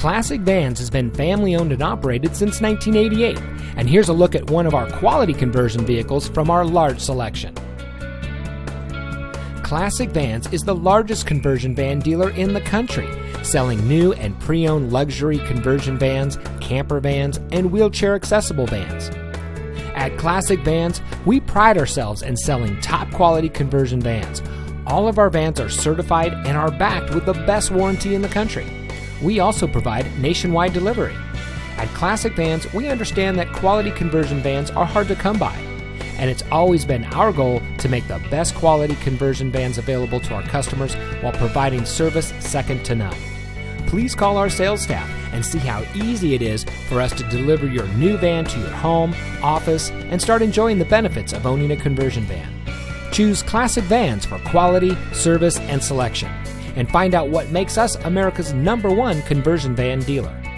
Classic Vans has been family owned and operated since 1988, and here's a look at one of our quality conversion vehicles from our large selection. Classic Vans is the largest conversion van dealer in the country, selling new and pre-owned luxury conversion vans, camper vans, and wheelchair accessible vans. At Classic Vans, we pride ourselves in selling top quality conversion vans. All of our vans are certified and are backed with the best warranty in the country. We also provide nationwide delivery. At Classic Vans, we understand that quality conversion vans are hard to come by, and it's always been our goal to make the best quality conversion vans available to our customers while providing service second to none. Please call our sales staff and see how easy it is for us to deliver your new van to your home, office, and start enjoying the benefits of owning a conversion van. Choose Classic Vans for quality, service, and selection, and find out what makes us America's #1 conversion van dealer.